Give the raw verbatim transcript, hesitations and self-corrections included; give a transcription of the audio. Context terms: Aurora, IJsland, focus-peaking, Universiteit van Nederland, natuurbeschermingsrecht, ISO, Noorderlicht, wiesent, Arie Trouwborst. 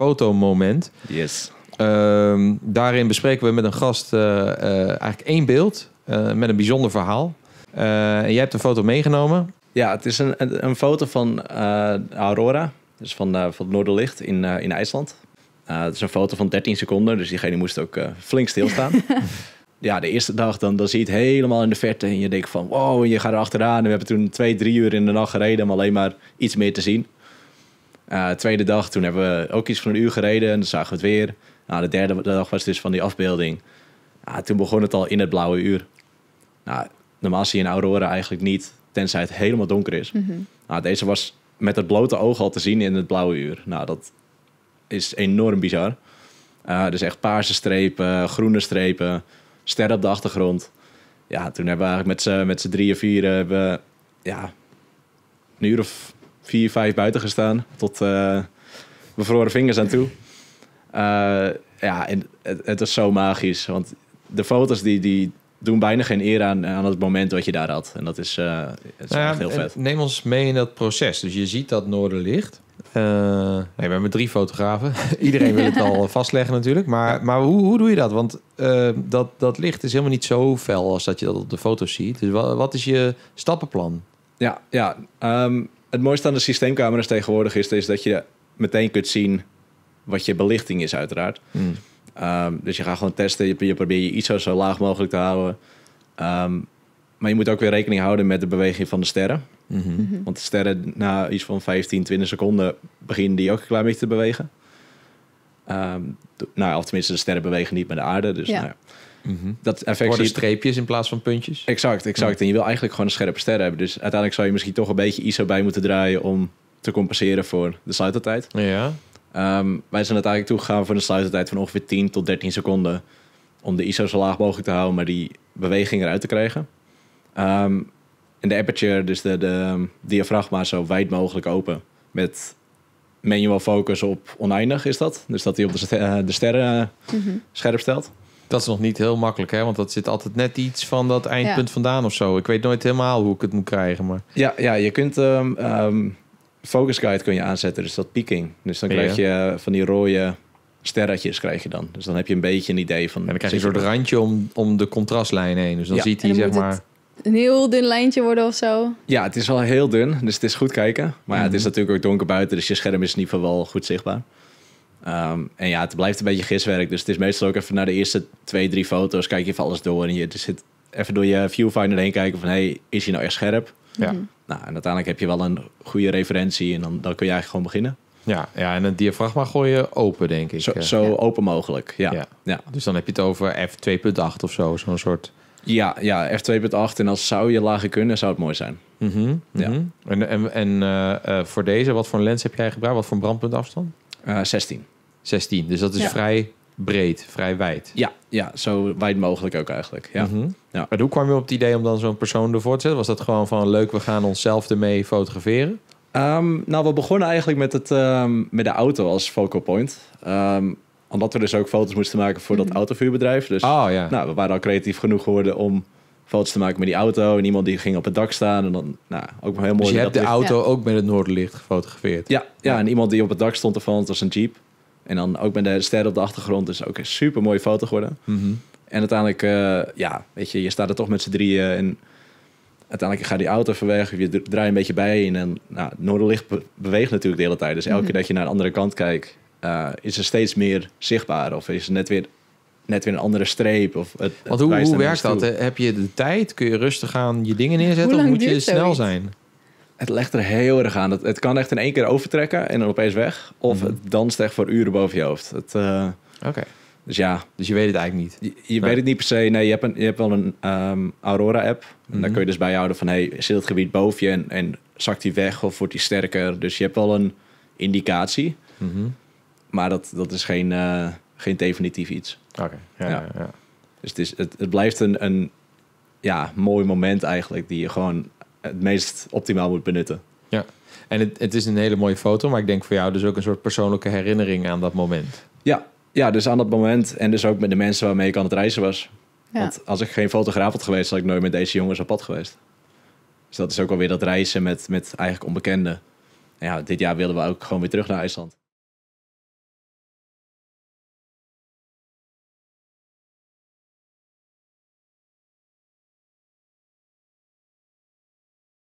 fotomoment. Yes. Um, daarin bespreken we met een gast uh, uh, eigenlijk één beeld uh, met een bijzonder verhaal. Uh, en jij hebt een foto meegenomen. Ja, het is een, een, een foto van uh, Aurora, dus van, uh, van het Noorderlicht in, uh, in IJsland. Uh, het is een foto van dertien seconden, dus diegene moest ook uh, flink stilstaan. Ja, de eerste dag dan, dan zie je het helemaal in de verte en je denkt van wow, en je gaat er achteraan. En we hebben toen twee, drie uur in de nacht gereden om alleen maar iets meer te zien. Uh, tweede dag, toen hebben we ook iets van een uur gereden en dan zagen we het weer. Nou, de derde dag was dus van die afbeelding. Uh, toen begon het al in het blauwe uur. Nou, normaal zie je een aurora eigenlijk niet, tenzij het helemaal donker is. Mm-hmm. Nou, deze was met het blote oog al te zien in het blauwe uur. Nou, dat is enorm bizar. Uh, dus echt paarse strepen, groene strepen, sterren op de achtergrond. Ja, toen hebben we eigenlijk met z'n drieën, vieren hebben we, ja, een uur of vier, vijf buiten gestaan. Tot uh, bevroren vingers aan toe. Uh, ja, en het, het was zo magisch. Want de foto's die, die doen bijna geen eer aan, aan het moment wat je daar had. En dat is, uh, het is nou, echt heel vet. Neem ons mee in dat proces. Dus je ziet dat Noorderlicht. Uh, nee, we hebben drie fotografen. Iedereen wil het al vastleggen natuurlijk. Maar, maar hoe, hoe doe je dat? Want uh, dat, dat licht is helemaal niet zo fel als dat je dat op de foto's ziet. Dus wat, wat is je stappenplan? Ja, ja um, het mooiste aan de systeemcamera's tegenwoordig is, is dat je meteen kunt zien wat je belichting is uiteraard. Mm. Um, dus je gaat gewoon testen. Je, je probeert je I S O zo laag mogelijk te houden. Um, maar je moet ook weer rekening houden met de beweging van de sterren. Mm-hmm. Mm-hmm. Want de sterren na iets van vijftien, twintig seconden beginnen die ook een klein beetje te bewegen. Um, nou, of tenminste, de sterren bewegen niet met de aarde. Dus, ja. Nou ja. Mm-hmm. Dat effect worden streepjes in plaats van puntjes. Exact, exact. Mm. En je wil eigenlijk gewoon een scherpe ster hebben. Dus uiteindelijk zou je misschien toch een beetje I S O bij moeten draaien om te compenseren voor de sluitertijd. Ja. Um, wij zijn het eigenlijk toegegaan voor een sluitertijd van ongeveer tien tot dertien seconden... om de I S O zo laag mogelijk te houden, maar die beweging eruit te krijgen. Um, en de aperture, dus de, de diafragma, zo wijd mogelijk open. Met manual focus op oneindig is dat. Dus dat hij op de, ster, de sterren mm-hmm. scherp stelt. Dat is nog niet heel makkelijk, hè? Want dat zit altijd net iets van dat eindpunt ja. vandaan of zo. Ik weet nooit helemaal hoe ik het moet krijgen. Maar... Ja, ja, je kunt... Um, um, Focus guide kun je aanzetten, dus dat peaking. Dus dan krijg je van die rode sterretjes krijg je dan. Dus dan heb je een beetje een idee van... En dan krijg je een soort randje om, om de contrastlijn heen. Dus dan ja. ziet hij zeg maar... een heel dun lijntje worden of zo. Ja, het is wel heel dun, dus het is goed kijken. Maar mm-hmm. ja, het is natuurlijk ook donker buiten, dus je scherm is in ieder geval wel goed zichtbaar. Um, en ja, het blijft een beetje giswerk. Dus het is meestal ook even naar de eerste twee, drie foto's kijk je even alles door. En je zit even door je viewfinder heen kijken van... hey, is hij nou echt scherp? Ja. Nou, en uiteindelijk heb je wel een goede referentie en dan, dan kun je eigenlijk gewoon beginnen. Ja, ja, en het diafragma gooi je open, denk ik. Zo, zo ja. open mogelijk, ja. Ja. ja. Dus dan heb je het over f twee komma acht of zo, zo'n soort... Ja, ja, f twee komma acht en als zou je lager kunnen, zou het mooi zijn. Mm-hmm, mm-hmm. Ja. En, en, en uh, uh, voor deze, wat voor een lens heb jij gebruikt? Wat voor een brandpuntafstand? Uh, zestien. zestien, dus dat is ja. vrij breed, vrij wijd. Ja, ja, zo wijd mogelijk ook eigenlijk. Ja. Mm-hmm. Ja. Maar hoe kwam je op het idee om dan zo'n persoon ervoor te zetten? Was dat gewoon van leuk, we gaan onszelf ermee fotograferen? Um, nou, we begonnen eigenlijk met, het, um, met de auto als focal point. Um, omdat we dus ook foto's moesten maken voor mm-hmm. dat autovuurbedrijf. Dus oh, ja. nou, we waren al creatief genoeg geworden om foto's te maken met die auto. En iemand die ging op het dak staan. En dan, nou, ook heel mooi. Dus je hebt de auto ja. ook met het Noorderlicht gefotografeerd? Ja, ja, ja, en iemand die op het dak stond ervan, het was een Jeep. En dan ook met de sterren op de achtergrond. Dus ook een super mooie foto geworden. Mm-hmm. En uiteindelijk, uh, ja, weet je, je staat er toch met z'n drieën. En uiteindelijk gaat die auto even weg. Je draait een beetje bij. En dan, nou, het Noorderlicht be- beweegt natuurlijk de hele tijd. Dus elke mm-hmm. keer dat je naar de andere kant kijkt, uh, is er steeds meer zichtbaar. Of is er net weer, net weer een andere streep. Of het, het Want hoe, hoe werkt dat? Toe. Heb je de tijd? Kun je rustig aan je dingen neerzetten? Of moet je snel zijn? Het legt er heel erg aan. Het, het kan echt in één keer overtrekken en dan opeens weg. Of mm-hmm. het danst echt voor uren boven je hoofd. Het, uh, Oké. Okay. Dus ja. Dus je weet het eigenlijk niet? Je, je nee. weet het niet per se. Nee, je hebt, een, je hebt wel een um, Aurora-app. Mm-hmm. En daar kun je dus bijhouden van... hey, zit het gebied boven je en, en zakt die weg of wordt die sterker? Dus je hebt wel een indicatie. Mm-hmm. Maar dat, dat is geen, uh, geen definitief iets. Oké. Okay. Ja, ja. Ja, ja. Dus het, is, het, het blijft een, een ja, mooi moment eigenlijk die je gewoon... het meest optimaal moet benutten. Ja, en het, het is een hele mooie foto... maar ik denk voor jou dus ook een soort persoonlijke herinnering... aan dat moment. Ja, ja, dus aan dat moment... en dus ook met de mensen waarmee ik aan het reizen was. Ja. Want als ik geen fotograaf had geweest... had ik nooit met deze jongens op pad geweest. Dus dat is ook alweer dat reizen met, met eigenlijk onbekenden. Ja, dit jaar wilden we ook gewoon weer terug naar IJsland.